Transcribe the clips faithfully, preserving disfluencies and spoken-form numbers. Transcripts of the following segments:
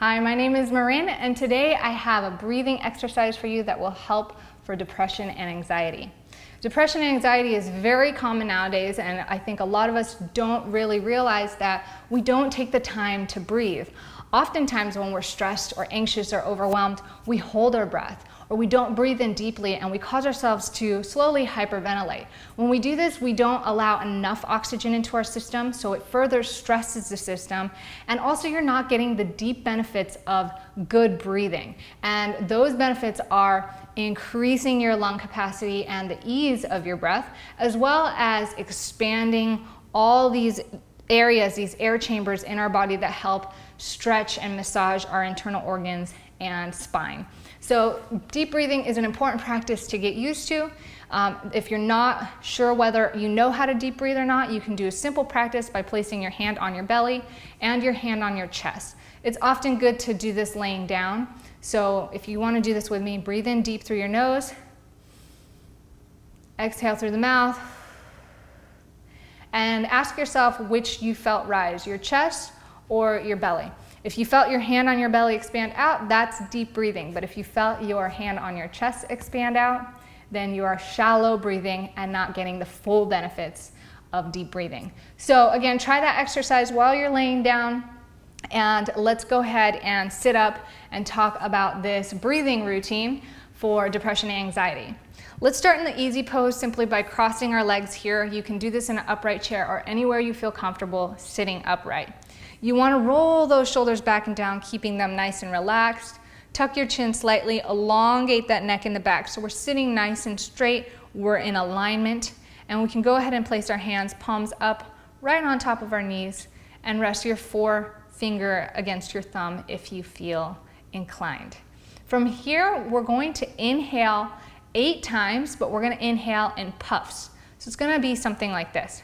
Hi, my name is Marin, and today I have a breathing exercise for you that will help for depression and anxiety. Depression and anxiety is very common nowadays, and I think a lot of us don't really realize that we don't take the time to breathe. Oftentimes when we're stressed or anxious or overwhelmed, we hold our breath, or we don't breathe in deeply, and we cause ourselves to slowly hyperventilate. When we do this, we don't allow enough oxygen into our system, so it further stresses the system, and also you're not getting the deep benefits of good breathing. And those benefits are increasing your lung capacity and the ease of your breath, as well as expanding all these areas, these air chambers in our body that help stretch and massage our internal organs and spine. So deep breathing is an important practice to get used to. Um, if you're not sure whether you know how to deep breathe or not, you can do a simple practice by placing your hand on your belly and your hand on your chest. It's often good to do this laying down. So if you want to do this with me, breathe in deep through your nose, exhale through the mouth, and ask yourself which you felt rise, your chest or your belly. If you felt your hand on your belly expand out, that's deep breathing. But if you felt your hand on your chest expand out, then you are shallow breathing and not getting the full benefits of deep breathing. So again, try that exercise while you're laying down, and let's go ahead and sit up and talk about this breathing routine for depression and anxiety. Let's start in the easy pose simply by crossing our legs here. You can do this in an upright chair or anywhere you feel comfortable sitting upright. You want to roll those shoulders back and down, keeping them nice and relaxed. Tuck your chin slightly, elongate that neck in the back. So we're sitting nice and straight, we're in alignment, and we can go ahead and place our hands, palms up, right on top of our knees, and rest your forefinger against your thumb if you feel inclined. From here, we're going to inhale eight times, but we're going to inhale in puffs. So it's going to be something like this.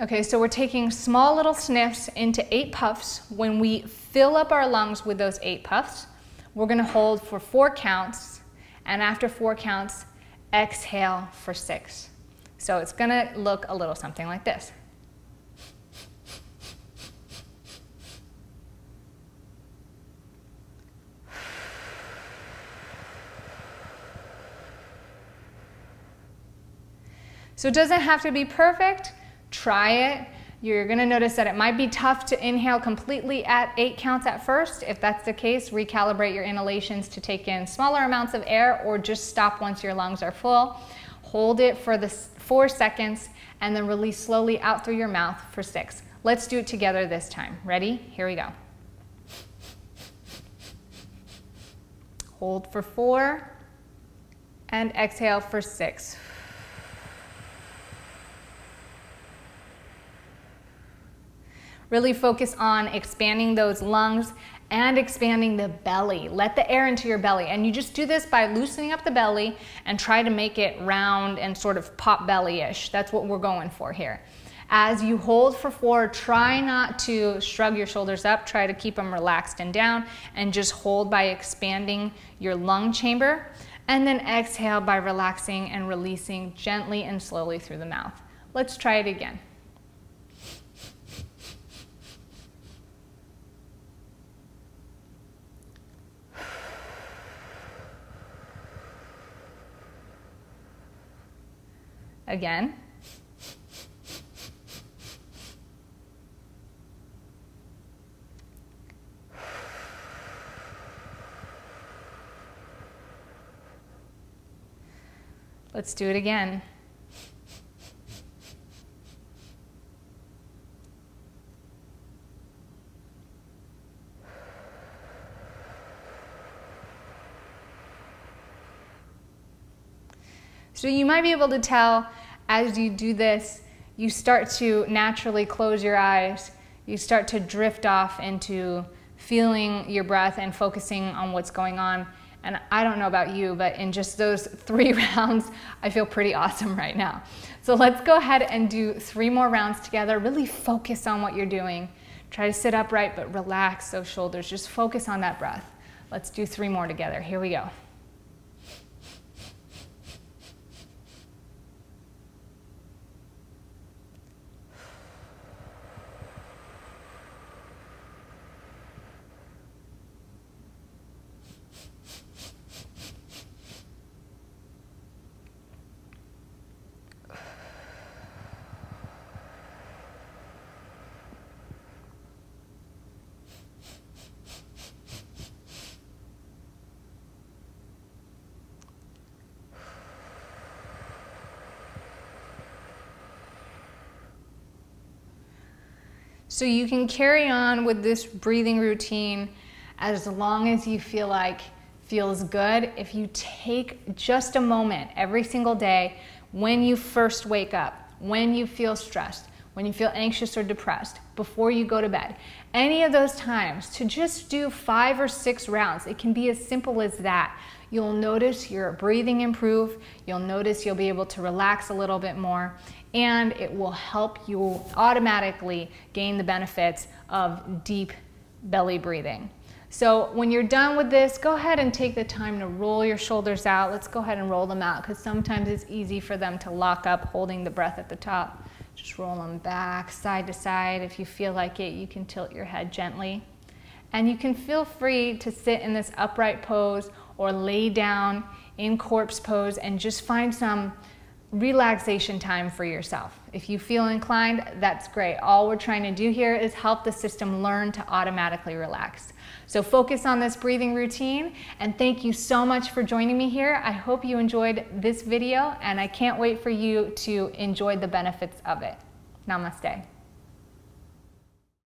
Okay, so we're taking small little sniffs into eight puffs. When we fill up our lungs with those eight puffs, we're gonna hold for four counts, and after four counts, exhale for six. So it's gonna look a little something like this. So it doesn't have to be perfect. Try it. You're going to notice that it might be tough to inhale completely at eight counts at first. If that's the case, recalibrate your inhalations to take in smaller amounts of air, or just stop once your lungs are full. Hold it for the four seconds and then release slowly out through your mouth for six. Let's do it together this time. Ready? Here we go. Hold for four and exhale for six. Really focus on expanding those lungs and expanding the belly. Let the air into your belly. And you just do this by loosening up the belly and try to make it round and sort of pot belly-ish. That's what we're going for here. As you hold for four, try not to shrug your shoulders up. Try to keep them relaxed and down, and just hold by expanding your lung chamber. And then exhale by relaxing and releasing gently and slowly through the mouth. Let's try it again. Again. Let's do it again. So you might be able to tell as you do this, you start to naturally close your eyes. You start to drift off into feeling your breath and focusing on what's going on. And I don't know about you, but in just those three rounds, I feel pretty awesome right now. So let's go ahead and do three more rounds together. Really focus on what you're doing. Try to sit upright, but relax those shoulders. Just focus on that breath. Let's do three more together. Here we go. So you can carry on with this breathing routine as long as you feel like feels good. If you take just a moment every single day when you first wake up, when you feel stressed, when you feel anxious or depressed, before you go to bed, any of those times, to just do five or six rounds. It can be as simple as that. You'll notice your breathing improve, you'll notice you'll be able to relax a little bit more, and it will help you automatically gain the benefits of deep belly breathing. So when you're done with this, go ahead and take the time to roll your shoulders out. Let's go ahead and roll them out, because sometimes it's easy for them to lock up holding the breath at the top. Just roll them back side to side. If you feel like it, you can tilt your head gently. And you can feel free to sit in this upright pose or lay down in corpse pose and just find some relaxation time for yourself. If you feel inclined, that's great. All we're trying to do here is help the system learn to automatically relax. So focus on this breathing routine, and thank you so much for joining me here. I hope you enjoyed this video, and I can't wait for you to enjoy the benefits of it. Namaste.